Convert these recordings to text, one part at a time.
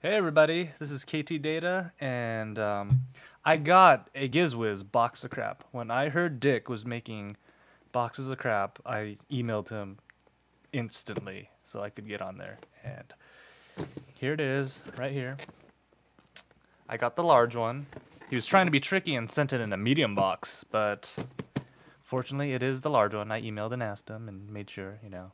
Hey everybody, this is KT Data, and I got a GizWiz box of crap. When I heard Dick was making boxes of crap, I emailed him instantly so I could get on there. And here it is, right here. I got the large one. He was trying to be tricky and sent it in a medium box, but fortunately it is the large one. I emailed and asked him and made sure, you know.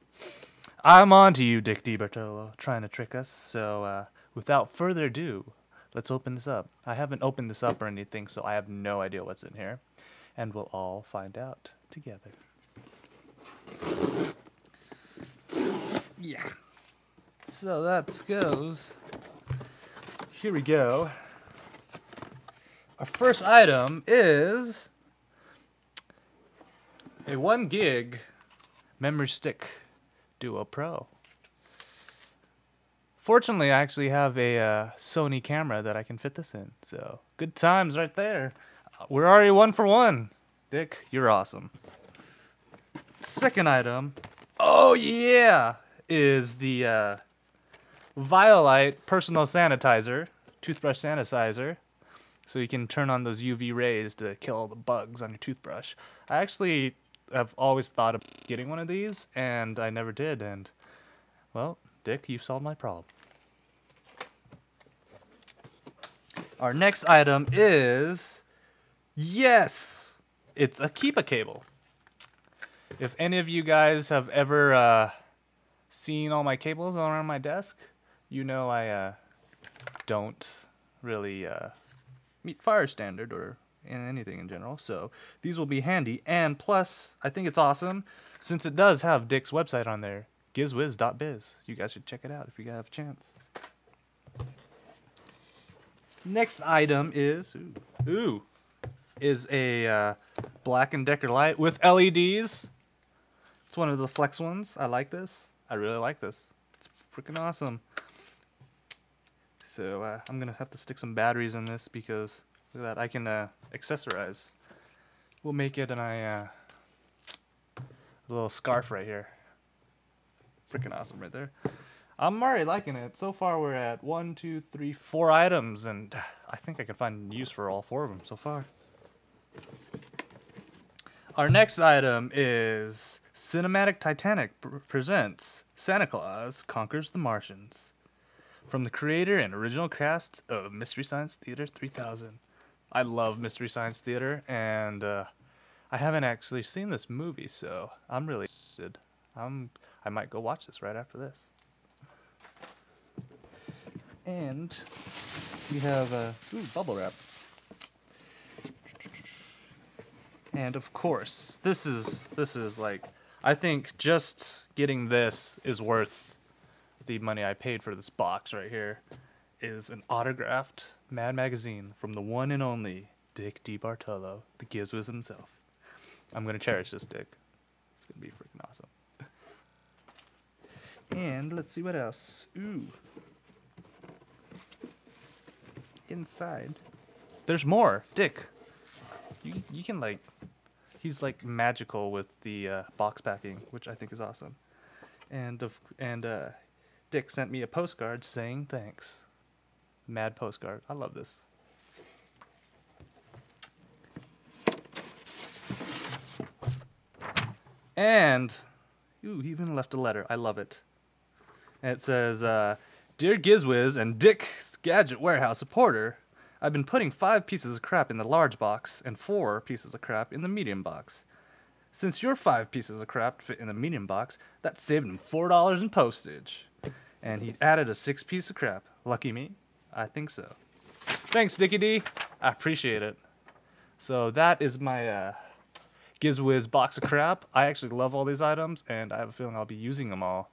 I'm on to you, Dick DeBartolo, trying to trick us, so... without further ado, let's open this up. I haven't opened this up or anything, so I have no idea what's in here. And we'll all find out together. Yeah. So that goes. Here we go. Our first item is a 1 gig Memory Stick Duo Pro. Fortunately, I actually have a Sony camera that I can fit this in, so good times right there. We're already 1 for 1. Dick, you're awesome. Second item, oh yeah, is the Violight personal sanitizer, toothbrush sanitizer, so you can turn on those UV rays to kill all the bugs on your toothbrush. I actually have always thought of getting one of these, and I never did, and, well, Dick, you've solved my problem. Our next item is, yes, it's a Keepa cable. If any of you guys have ever seen all my cables around my desk, you know I don't really meet fire standard or anything in general, so these will be handy. And plus, I think it's awesome since it does have Dick's website on there. GizWiz.Biz. You guys should check it out if you guys have a chance. Next item is a Black & Decker light with LEDs. It's one of the flex ones. I like this. I really like this. It's freaking awesome. So I'm gonna have to stick some batteries in this because look at that, I can accessorize. We'll make it a little scarf right here. Freaking awesome right there. I'm already liking it. So far we're at 4 items, and I think I can find use for all 4 of them so far. Our next item is Cinematic Titanic presents Santa Claus Conquers the Martians, from the creator and original cast of Mystery Science Theater 3000. I love Mystery Science Theater, and I haven't actually seen this movie, so I'm really interested. I might go watch this right after this. And we have bubble wrap. And of course, this is like, I think just getting this is worth the money I paid for this box right here. Is an autographed Mad Magazine from the one and only Dick DeBartolo, the GizWiz himself. I'm gonna cherish this, Dick. It's gonna be freaking awesome. And let's see what else. Ooh. Inside. There's more. Dick. You can like... He's like magical with the box packing, which I think is awesome. And Dick sent me a postcard saying thanks. Mad postcard. I love this. And... Ooh, he even left a letter. I love it. And it says, Dear GizWiz and Dick's Gadget Warehouse supporter, I've been putting 5 pieces of crap in the large box and 4 pieces of crap in the medium box. Since your 5 pieces of crap fit in the medium box, that saved him $4 in postage. And he added a 6 piece of crap. Lucky me? I think so. Thanks, Dickie D. I appreciate it. So that is my, GizWiz box of crap. I actually love all these items, and I have a feeling I'll be using them all.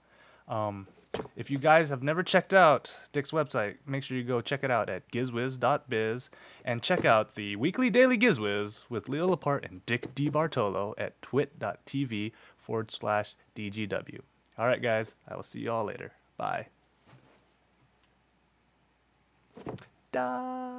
If you guys have never checked out Dick's website, make sure you go check it out at GizWiz.Biz, and check out the weekly daily GizWiz with Leo Laporte and Dick DeBartolo at twit.tv/DGW. All right, guys. I will see you all later. Bye. Da